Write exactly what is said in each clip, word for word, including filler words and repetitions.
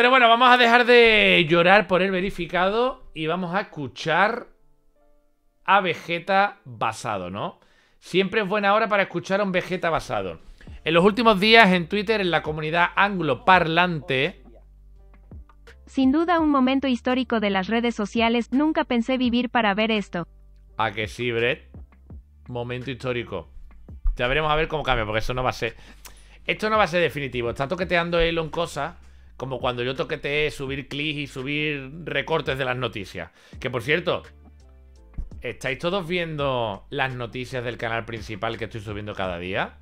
Pero bueno, vamos a dejar de llorar por el verificado y vamos a escuchar a Vegetta basado, ¿no? Siempre es buena hora para escuchar a un Vegetta basado. En los últimos días en Twitter, en la comunidad angloparlante... Sin duda un momento histórico de las redes sociales, nunca pensé vivir para ver esto. ¿A que sí, Brett? Momento histórico. Ya veremos a ver cómo cambia, porque eso no va a ser... Esto no va a ser definitivo. Está toqueteando Elon cosas, como cuando yo toqueteé subir clics y subir recortes de las noticias. Que por cierto, ¿estáis todos viendo las noticias del canal principal que estoy subiendo cada día?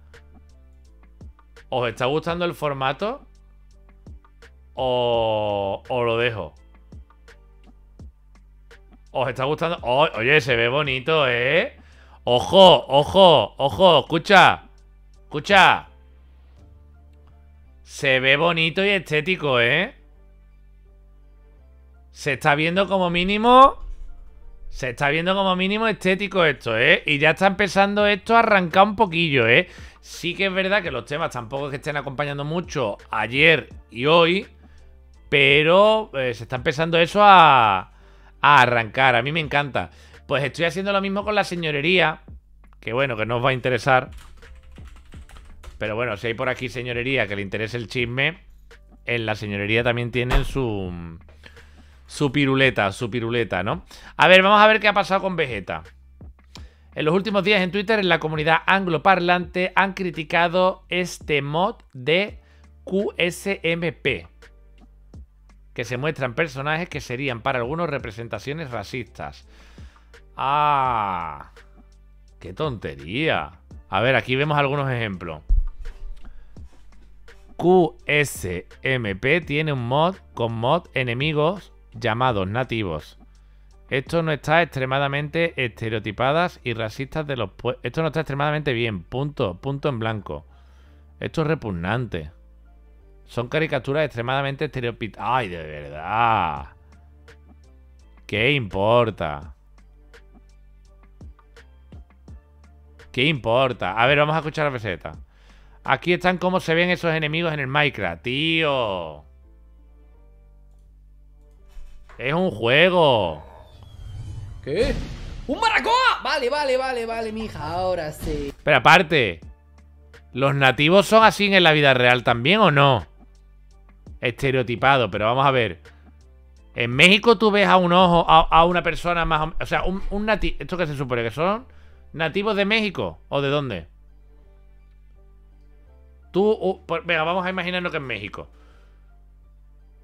¿Os está gustando el formato? O, o lo dejo. ¿Os está gustando? Oh, oye, se ve bonito, ¿eh? Ojo, ojo, ojo. Escucha. Escucha. Se ve bonito y estético, ¿eh? Se está viendo como mínimo... Se está viendo como mínimo estético esto, ¿eh? Y ya está empezando esto a arrancar un poquillo, ¿eh? Sí que es verdad que los temas tampoco es que estén acompañando mucho ayer y hoy. Pero eh, se está empezando eso a... a arrancar, a mí me encanta. Pues estoy haciendo lo mismo con la señorería, que bueno, que no os va a interesar, pero bueno, si hay por aquí señorería que le interese el chisme, en la señorería también tienen su su piruleta, su piruleta, ¿no? A ver, vamos a ver qué ha pasado con Vegetta. En los últimos días en Twitter, en la comunidad angloparlante, han criticado este mod de Q S M P, que se muestran personajes que serían para algunos representaciones racistas. ¡Ah! ¡Qué tontería! A ver, aquí vemos algunos ejemplos. Q S M P tiene un mod con mod enemigos llamados nativos. Esto no está extremadamente estereotipadas y racistas de los pueblos. Esto no está extremadamente bien. Punto, punto en blanco. Esto es repugnante. Son caricaturas extremadamente estereotipadas. ¡Ay, de verdad! ¿Qué importa? ¿Qué importa? A ver, vamos a escuchar la receta. Aquí están cómo se ven esos enemigos en el Minecraft. ¡Tío! ¡Es un juego! ¿Qué? ¡Un barracoa! Vale, vale, vale, vale, mija. Ahora sí. Pero aparte, ¿los nativos son así en la vida real también o no? Estereotipado, pero vamos a ver. En México tú ves a un ojo, a, a una persona más o menos. O sea, un, un nativo. ¿Esto qué se supone? ¿Que son nativos de México? ¿O de dónde? Tú. Uh, por, venga, vamos a imaginarnos que en México.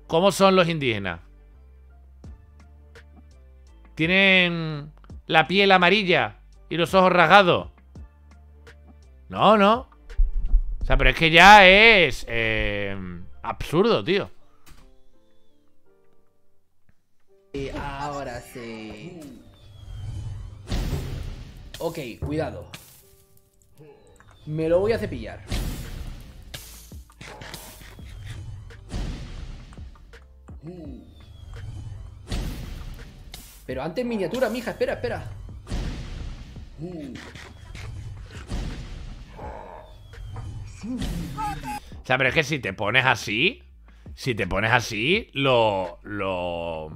¿Cómo son los indígenas? Tienen la piel amarilla y los ojos rasgados. No, no. O sea, pero es que ya es eh, absurdo, tío. Y ahora sí. Ok, cuidado. Me lo voy a cepillar. Pero antes miniatura, mija, espera, espera. O sea, pero es que si te pones así, si te pones así, lo... lo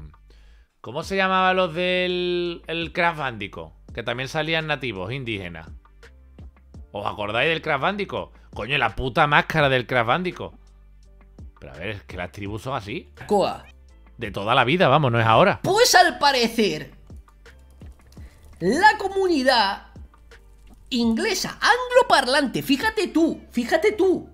¿cómo se llamaban los del el Crash Bandicoot? Que también salían nativos, indígenas. ¿Os acordáis del Crash Bandicoot? Coño, la puta máscara del Crash Bandicoot. Pero a ver, es que las tribus son así. Coa. De toda la vida, vamos, no es ahora. Pues al parecer, la comunidad inglesa angloparlante, fíjate tú, fíjate tú,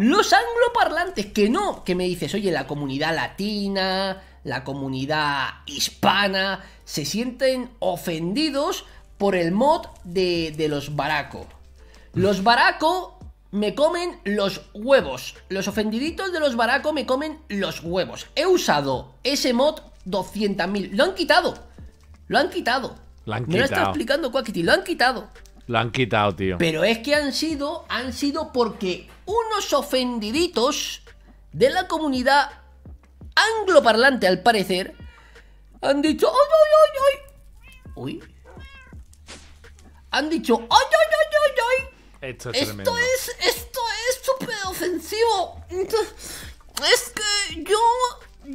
los angloparlantes que no, que me dices, oye, la comunidad latina, la comunidad hispana, se sienten ofendidos por el mod de, de los baraco. Los baraco me comen los huevos, los ofendiditos de los baraco me comen los huevos. He usado ese mod doscientas mil, lo han quitado, lo han quitado. Lo han quitado. Me lo está explicando Quackity, lo han quitado. Lo han quitado, tío. Pero es que han sido, han sido porque unos ofendiditos de la comunidad angloparlante, al parecer, han dicho, ¡ay, ay, ay, ay! Uy. Han dicho, ¡ay, ay, ay, ay, ay! Esto es esto tremendo. Es, esto es súper ofensivo. Es que yo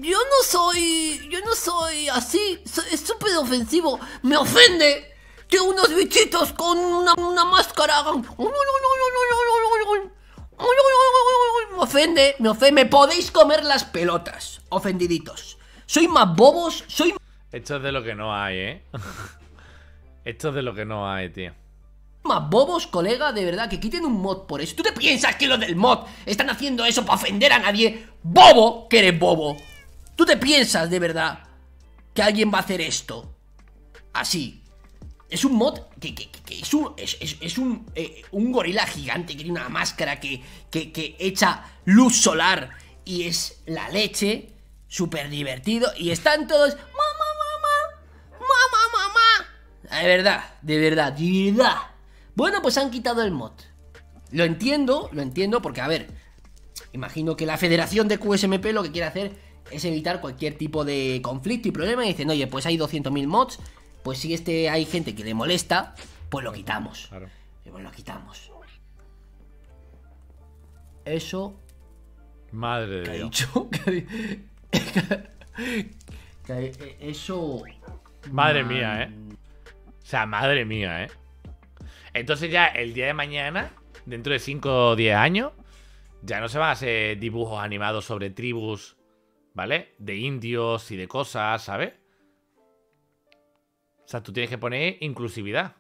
Yo no soy... Yo no soy así. Soy, es súper ofensivo. Me ofende que unos bichitos con una, una máscara hagan... Me ofende, me ofende. Me podéis comer las pelotas, ofendiditos. Soy más bobos, soy... Esto es de lo que no hay, ¿eh? Esto es de lo que no hay, tío. Más bobos, colega, de verdad, que quiten un mod por eso. ¿Tú te piensas que los del mod están haciendo eso para ofender a nadie? ¡Bobo! Que eres bobo. ¿Tú te piensas, de verdad, que alguien va a hacer esto? Así. Es un mod que, que, que, que es un, es, es, es un, eh, un gorila gigante que tiene una máscara que, que, que echa luz solar y es la leche, súper divertido, y están todos mamá, mamá, mamá, mamá. De verdad, de verdad, de verdad. Bueno, pues han quitado el mod. Lo entiendo, lo entiendo porque, a ver, imagino que la Federación de Q S M P lo que quiere hacer es evitar cualquier tipo de conflicto y problema y dicen, oye, pues hay doscientos mil mods. Pues si este hay gente que le molesta, pues lo quitamos. Claro. Pues lo quitamos. Eso. Madre de Dios. Eso. Madre Man... mía, eh. O sea, madre mía, eh. Entonces ya el día de mañana, dentro de cinco o diez años, ya no se van a hacer dibujos animados sobre tribus, ¿vale? De indios y de cosas, ¿sabes? O sea, tú tienes que poner inclusividad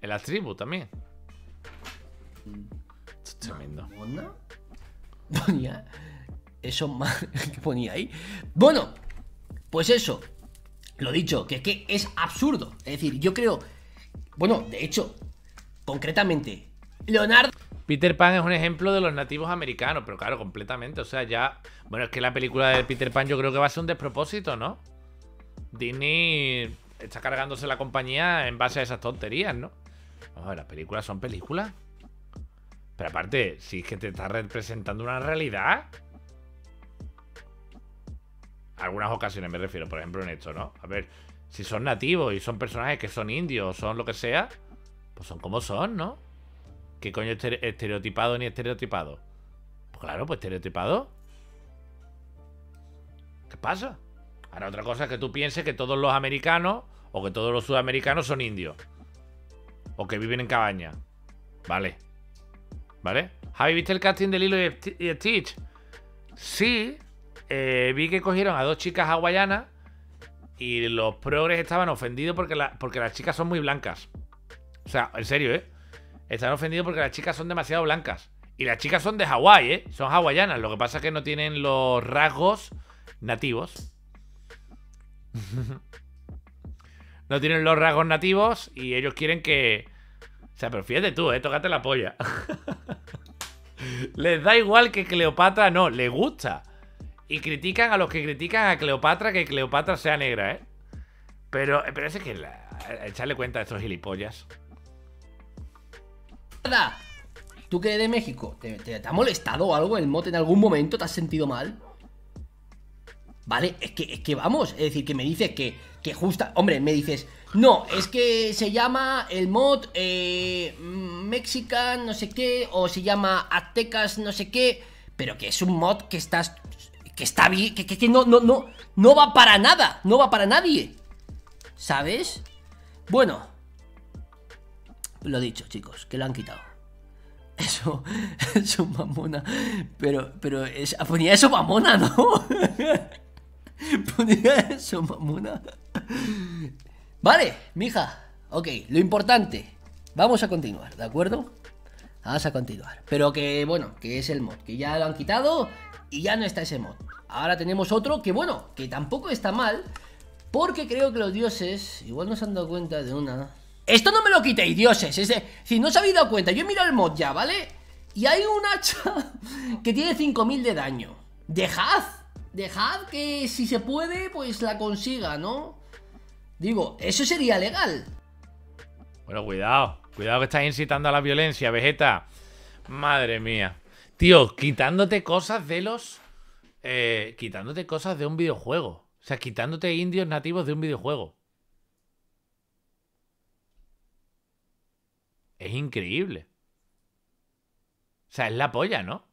en las tribus también. Esto es tremendo. ¿Onda? Ponía eso más que ponía ahí. Bueno, pues eso. Lo dicho, que es que es absurdo. Es decir, yo creo... Bueno, de hecho, concretamente, Leonardo... Peter Pan es un ejemplo de los nativos americanos, pero claro, completamente. O sea, ya... Bueno, es que la película de Peter Pan yo creo que va a ser un despropósito, ¿no? Disney está cargándose la compañía en base a esas tonterías, ¿no? Vamos a ver, las películas son películas. Pero aparte, si es que te está representando una realidad. Algunas ocasiones me refiero, por ejemplo, en esto, ¿no? A ver, si son nativos y son personajes que son indios o son lo que sea, pues son como son, ¿no? ¿Qué coño estereotipado ni estereotipado? Pues claro, pues estereotipado. ¿Qué pasa? Ahora, otra cosa es que tú pienses que todos los americanos o que todos los sudamericanos son indios. O que viven en cabañas. Vale. ¿Vale? Javi, ¿viste el casting de Lilo y Stitch? Sí. Eh, vi que cogieron a dos chicas hawaianas y los progres estaban ofendidos porque, la, porque las chicas son muy blancas. O sea, en serio, ¿eh? Estaban ofendidos porque las chicas son demasiado blancas. Y las chicas son de Hawái, ¿eh? Son hawaianas. Lo que pasa es que no tienen los rasgos nativos. No tienen los rasgos nativos y ellos quieren que... O sea, pero fíjate tú, eh, tócate la polla. Les da igual que Cleopatra, no, les gusta. Y critican a los que critican a Cleopatra, que Cleopatra sea negra, ¿eh? Pero, pero es que... La... Echarle cuenta a estos gilipollas. ¿Tú que eres de México? ¿Te, te, te ha molestado algo el mote en algún momento? ¿Te has sentido mal? ¿Vale? Es que, es que vamos, es decir, que me dices que, que justa... Hombre, me dices, no, es que se llama el mod eh, Mexican no sé qué, o se llama Aztecas no sé qué, pero que es un mod que estás... Que está bien, que, que, que no, no, no, no va para nada, no va para nadie, ¿sabes? Bueno, lo dicho, chicos, que lo han quitado. Eso, eso mamona, pero, pero es, ponía eso mamona, ¿no? Ponía eso, mamona. Vale, mija. Ok, lo importante. Vamos a continuar, ¿de acuerdo? Vamos a continuar. Pero que, bueno, que es el mod. Que ya lo han quitado y ya no está ese mod. Ahora tenemos otro que, bueno, que tampoco está mal. Porque creo que los dioses igual no se han dado cuenta de una... Esto no me lo quitéis, dioses. Es de... Si no os habéis dado cuenta, yo he mirado el mod ya, ¿vale? Y hay un hacha que tiene cinco mil de daño. ¡Dejad! Dejad que si se puede, pues la consiga, ¿no? Digo, eso sería legal. Bueno, cuidado. Cuidado que estás incitando a la violencia, Vegetta. Madre mía. Tío, quitándote cosas de los... Eh, quitándote cosas de un videojuego. O sea, quitándote indios nativos de un videojuego. Es increíble. O sea, es la polla, ¿no?